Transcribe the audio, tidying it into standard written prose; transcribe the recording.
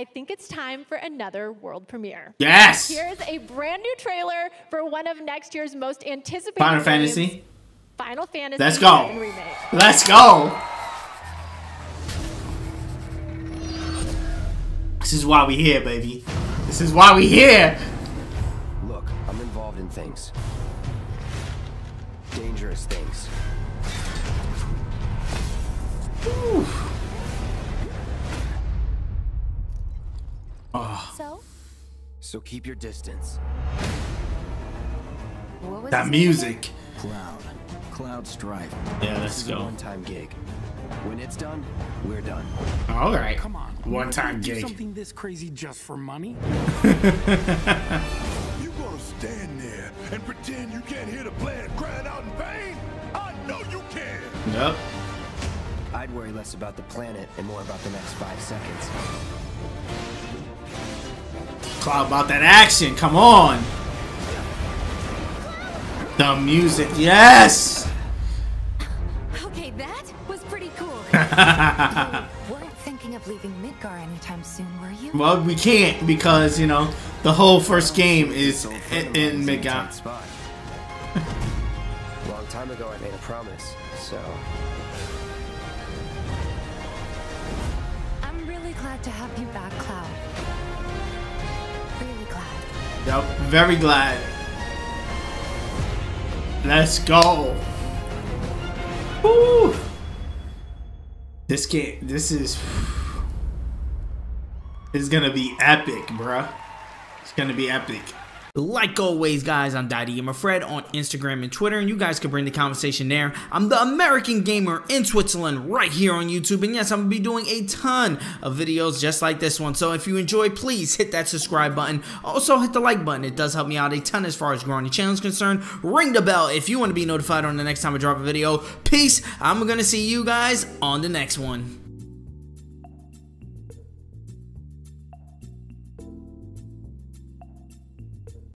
I think it's time for another world premiere. Yes! Here's a brand new trailer for one of next year's most anticipated Final Fantasy Let's go. Remake. Let's go! This is why we here, baby. This is why we here! Look, I'm involved in things. Dangerous things. Whew. Oh. So keep your distance. That music. Cloud Strife. Yeah, let's go. One-time gig. When it's done, we're done. All right. Come on. One-time gig. Something this crazy just for money? You gonna stand there and pretend you can't hear the player crying out in pain? I know you can. Yep. I'd worry less about the planet and more about the next 5 seconds. Cloud, about that action, come on! The music, yes! Okay, that was pretty cool. You weren't thinking of leaving Midgar anytime soon, were you? Well, we can't because, you know, the whole first game is in Midgar. Long time ago I made a promise, so... Glad to have you back, Cloud. Really glad. Yep, very glad. Let's go. Woo! This game, this is gonna be epic, bruh. It's gonna be epic. Like always, guys, I'm DaddyGamerFred on Instagram and Twitter, and you guys can bring the conversation there. I'm the American Gamer in Switzerland right here on YouTube, and yes, I'm going to be doing a ton of videos just like this one. So if you enjoy, please hit that subscribe button. Also, hit the like button. It does help me out a ton as far as growing the channel is concerned. Ring the bell if you want to be notified on the next time I drop a video. Peace. I'm going to see you guys on the next one.